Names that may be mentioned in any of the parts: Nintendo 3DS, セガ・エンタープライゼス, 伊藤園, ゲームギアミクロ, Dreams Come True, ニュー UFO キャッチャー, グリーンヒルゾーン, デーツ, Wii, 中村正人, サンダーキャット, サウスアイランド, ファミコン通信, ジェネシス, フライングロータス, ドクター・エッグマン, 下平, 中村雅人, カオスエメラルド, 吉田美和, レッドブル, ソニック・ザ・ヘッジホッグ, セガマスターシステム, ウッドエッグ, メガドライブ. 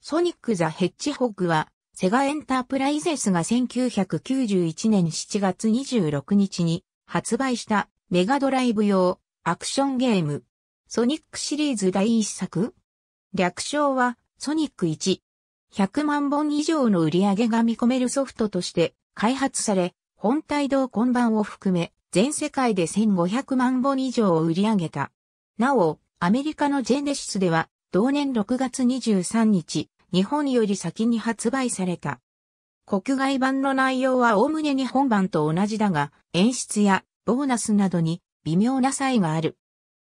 ソニック・ザ・ヘッジホッグは、セガエンタープライゼスが1991年7月26日に発売したメガドライブ用アクションゲーム。ソニックシリーズ第1作?略称はソニック1。100万本以上の売り上げが見込めるソフトとして開発され、本体同梱版を含め全世界で1500万本以上を売り上げた。なお、アメリカのジェネシスでは同年6月23日、日本より先に発売された。国外版の内容は概ね日本版と同じだが、演出やボーナスなどに微妙な差異がある。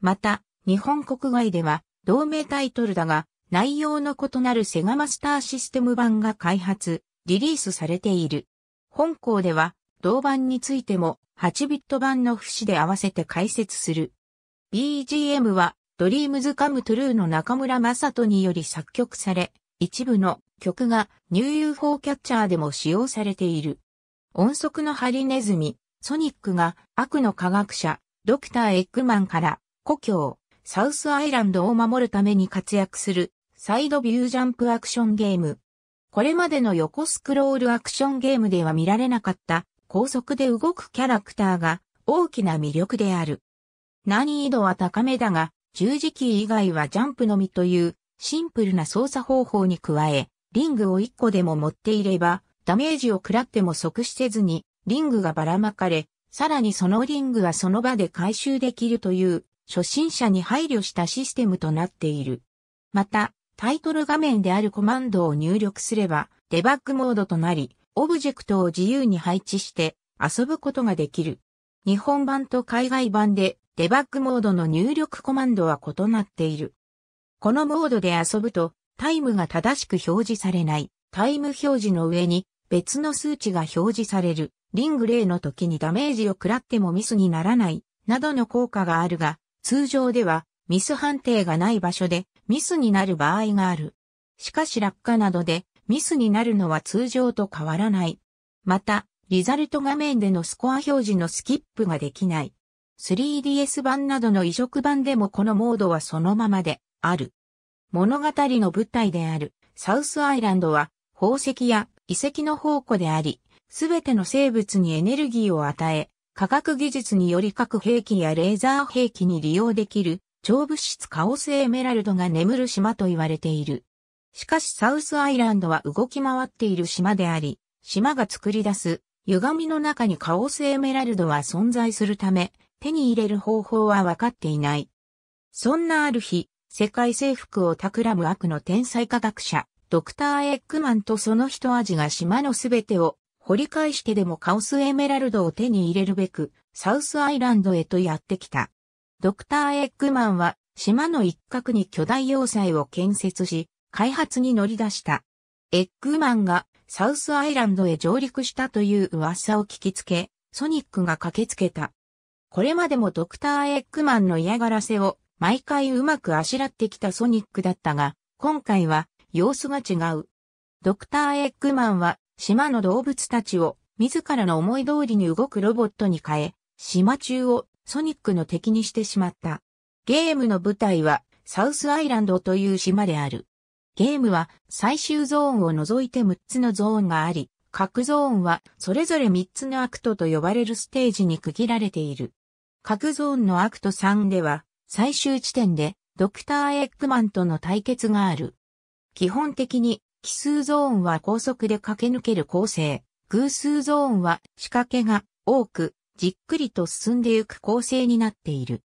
また、日本国外では同名タイトルだが、内容の異なるセガマスターシステム版が開発、リリースされている。本項では、同版についても8ビット版の節で合わせて解説する。BGM は、ドリームズカムトゥルーの中村雅人により作曲され、一部の曲がニュー UFO キャッチャーでも使用されている。音速のハリネズミ、ソニックが悪の科学者、ドクター・エッグマンから故郷、サウスアイランドを守るために活躍するサイドビュージャンプアクションゲーム。これまでの横スクロールアクションゲームでは見られなかった高速で動くキャラクターが大きな魅力である。難易度は高めだが、十字キー以外はジャンプのみという、シンプルな操作方法に加え、リングを1個でも持っていれば、ダメージを食らっても即死せずに、リングがばらまかれ、さらにそのリングはその場で回収できるという、初心者に配慮したシステムとなっている。また、タイトル画面であるコマンドを入力すれば、デバッグモードとなり、オブジェクトを自由に配置して遊ぶことができる。日本版と海外版で、デバッグモードの入力コマンドは異なっている。このモードで遊ぶとタイムが正しく表示されないタイム表示の上に別の数値が表示されるリング例の時にダメージを食らってもミスにならないなどの効果があるが通常ではミス判定がない場所でミスになる場合がある。しかし落下などでミスになるのは通常と変わらない。またリザルト画面でのスコア表示のスキップができない。3DS 版などの移植版でもこのモードはそのままである。物語の舞台であるサウスアイランドは宝石や遺跡の宝庫であり、すべての生物にエネルギーを与え、科学技術により核兵器やレーザー兵器に利用できる超物質カオスエメラルドが眠る島と言われている。しかしサウスアイランドは動き回っている島であり、島が作り出す歪みの中にカオスエメラルドは存在するため、手に入れる方法は分かっていない。そんなある日、世界征服を企む悪の天才科学者、ドクター・エッグマンとその一味が島のすべてを掘り返してでもカオスエメラルドを手に入れるべく、サウスアイランドへとやってきた。ドクター・エッグマンは島の一角に巨大要塞を建設し、開発に乗り出した。エッグマンがサウスアイランドへ上陸したという噂を聞きつけ、ソニックが駆けつけた。これまでもドクター・エッグマンの嫌がらせを、毎回うまくあしらってきたソニックだったが、今回は様子が違う。ドクター・エッグマンは島の動物たちを自らの思い通りに動くロボットに変え、島中をソニックの敵にしてしまった。ゲームの舞台はサウスアイランドという島である。ゲームは最終ゾーンを除いて6つのゾーンがあり、各ゾーンはそれぞれ3つのアクトと呼ばれるステージに区切られている。各ゾーンのアクト3では、最終地点でドクター・エッグマンとの対決がある。基本的に奇数ゾーンは高速で駆け抜ける構成、偶数ゾーンは仕掛けが多くじっくりと進んでいく構成になっている。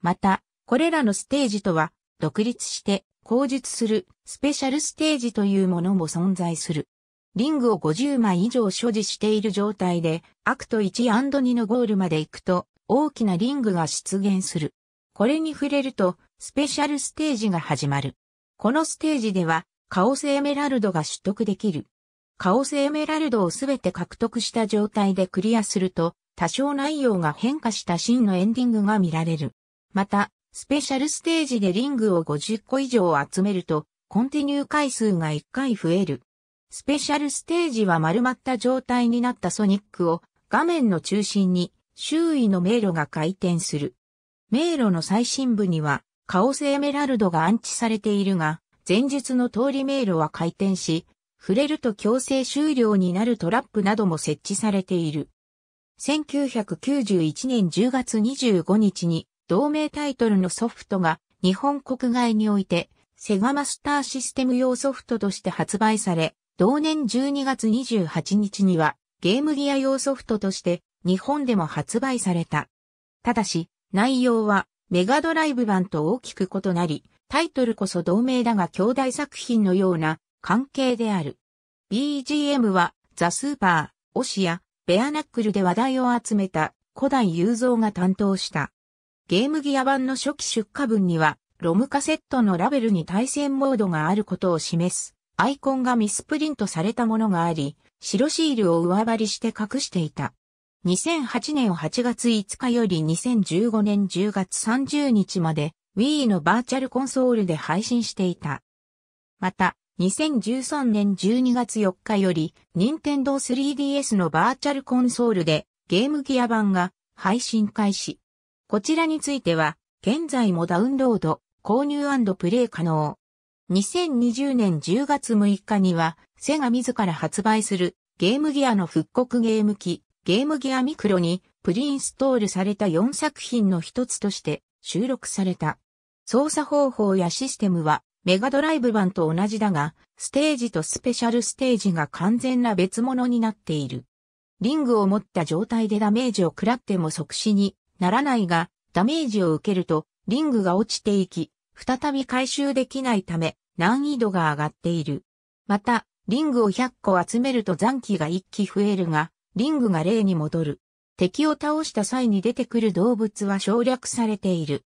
また、これらのステージとは独立して後述するスペシャルステージというものも存在する。リングを50枚以上所持している状態でアクト 1&2 のゴールまで行くと大きなリングが出現する。これに触れると、スペシャルステージが始まる。このステージでは、カオスエメラルドが取得できる。カオスエメラルドをすべて獲得した状態でクリアすると、多少内容が変化したシーンのエンディングが見られる。また、スペシャルステージでリングを50個以上集めると、コンティニュー回数が1回増える。スペシャルステージは丸まった状態になったソニックを、画面の中心に、周囲の迷路が回転する。迷路の最深部にはカオスエメラルドが安置されているが、前述の通り迷路は回転し、触れると強制終了になるトラップなども設置されている。1991年10月25日に同名タイトルのソフトが日本国外においてセガマスターシステム用ソフトとして発売され、同年12月28日にはゲームギア用ソフトとして日本でも発売された。ただし内容はメガドライブ版と大きく異なり、タイトルこそ同名だが兄弟作品のような関係である。BGM はザ・スーパー、オシやベアナックルで話題を集めた古代雄三が担当した。ゲームギア版の初期出荷分にはロムカセットのラベルに対戦モードがあることを示すアイコンがミスプリントされたものがあり、白シールを上張りして隠していた。2008年8月5日より2015年10月30日まで Wii のバーチャルコンソールで配信していた。また、2013年12月4日より、Nintendo 3DS のバーチャルコンソールで、ゲームギア版が配信開始。こちらについては、現在もダウンロード、購入&プレイ可能。2020年10月6日には、セガ自ら発売する、ゲームギアの復刻ゲーム機、ゲームギアミクロに、プリインストールされた4作品の一つとして、収録された。操作方法やシステムは、メガドライブ版と同じだが、ステージとスペシャルステージが完全な別物になっている。リングを持った状態でダメージを食らっても即死にならないが、ダメージを受けるとリングが落ちていき、再び回収できないため難易度が上がっている。また、リングを100個集めると残機が1機増えるが、リングが0に戻る。敵を倒した際に出てくる動物は省略されている。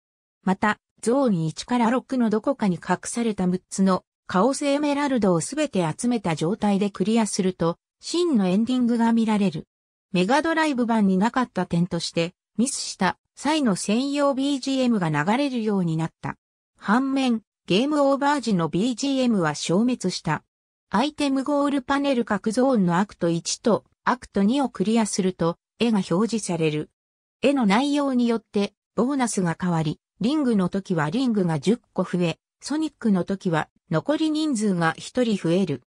また、ゾーン1から6のどこかに隠された6つのカオスエメラルドをすべて集めた状態でクリアすると真のエンディングが見られる。メガドライブ版になかった点としてミスした際の専用 BGM が流れるようになった。反面、ゲームオーバー時の BGM は消滅した。アイテムゴールパネル各ゾーンのアクト1とアクト2をクリアすると絵が表示される。絵の内容によってボーナスが変わり、リングの時はリングが10個増え、ソニックの時は残り人数が1人増える。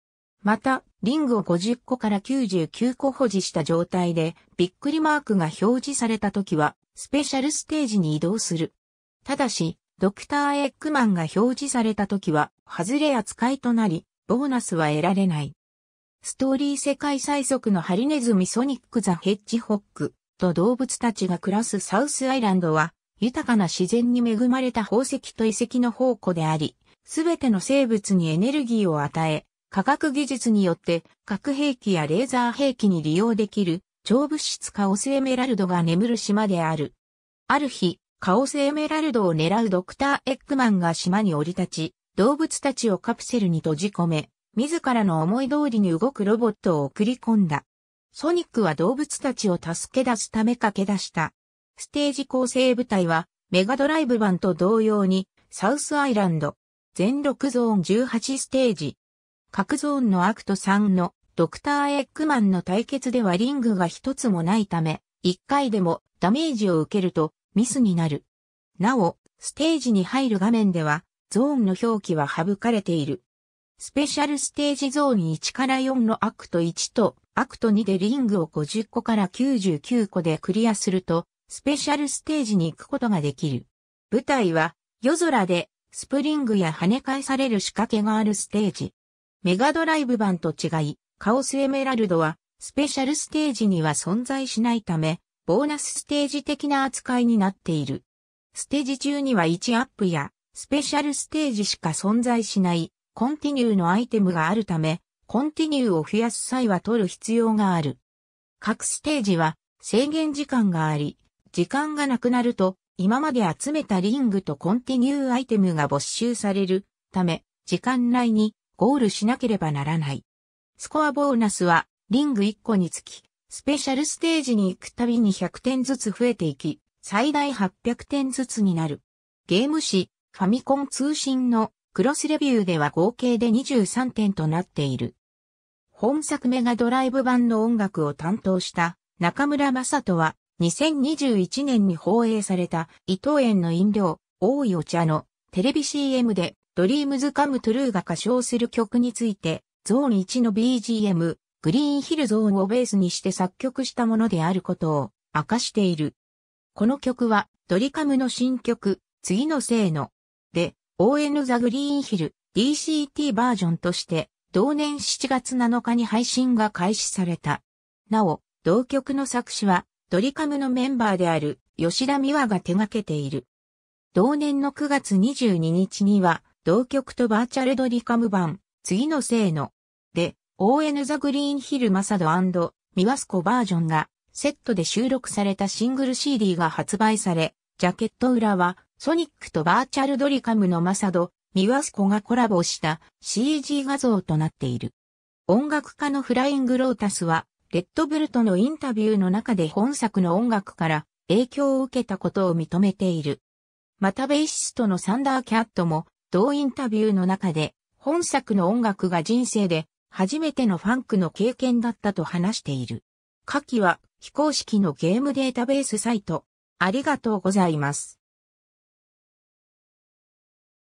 また、リングを50個から99個保持した状態で、びっくりマークが表示された時は、スペシャルステージに移動する。ただし、ドクター・エッグマンが表示された時は、外れ扱いとなり、ボーナスは得られない。ストーリー世界最速のハリネズミソニック・ザ・ヘッジホックと動物たちが暮らすサウスアイランドは、豊かな自然に恵まれた宝石と遺跡の宝庫であり、すべての生物にエネルギーを与え、科学技術によって核兵器やレーザー兵器に利用できる超物質カオスエメラルドが眠る島である。ある日、カオスエメラルドを狙うドクター・エッグマンが島に降り立ち、動物たちをカプセルに閉じ込め、自らの思い通りに動くロボットを送り込んだ。ソニックは動物たちを助け出すため駆け出した。ステージ構成部隊はメガドライブ版と同様にサウスアイランド全6ゾーン18ステージ。各ゾーンのアクト3のドクター・エッグマンの対決ではリングが一つもないため1回でもダメージを受けるとミスになる。なお、ステージに入る画面ではゾーンの表記は省かれている。スペシャルステージゾーン1から4のアクト1とアクト2でリングを50個から99個でクリアするとスペシャルステージに行くことができる。舞台は夜空でスプリングや跳ね返される仕掛けがあるステージ。メガドライブ版と違い、カオスエメラルドはスペシャルステージには存在しないため、ボーナスステージ的な扱いになっている。ステージ中には1アップやスペシャルステージしか存在しないコンティニューのアイテムがあるため、コンティニューを増やす際は取る必要がある。各ステージは制限時間があり、時間がなくなると、今まで集めたリングとコンティニューアイテムが没収されるため、時間内にゴールしなければならない。スコアボーナスは、リング1個につき、スペシャルステージに行くたびに100点ずつ増えていき、最大800点ずつになる。ゲーム誌、ファミコン通信のクロスレビューでは合計で23点となっている。本作メガドライブ版の音楽を担当した中村正人は、2021年に放映された伊藤園の飲料、多いお茶のテレビ CM で Dreams Come True が歌唱する曲について、ゾーン1の BGM、グリーンヒルゾーンをベースにして作曲したものであることを明かしている。この曲は、ドリカムの新曲、次のせいの、で、ON The Green Hill、DCT バージョンとして、同年7月7日に配信が開始された。なお、同曲の作詞は、ドリカムのメンバーである吉田美和が手掛けている。同年の9月22日には、同曲とバーチャルドリカム版、次のせいの、で、ON The Green Hill マサド&ミワスコバージョンが、セットで収録されたシングル CD が発売され、ジャケット裏は、ソニックとバーチャルドリカムのマサド、ミワスコがコラボした CG 画像となっている。音楽家のフライングロータスは、レッドブルとのインタビューの中で本作の音楽から影響を受けたことを認めている。またベーシストのサンダーキャットも、同インタビューの中で、本作の音楽が人生で初めてのファンクの経験だったと話している。下記は非公式のゲームデータベースサイト。ありがとうございます。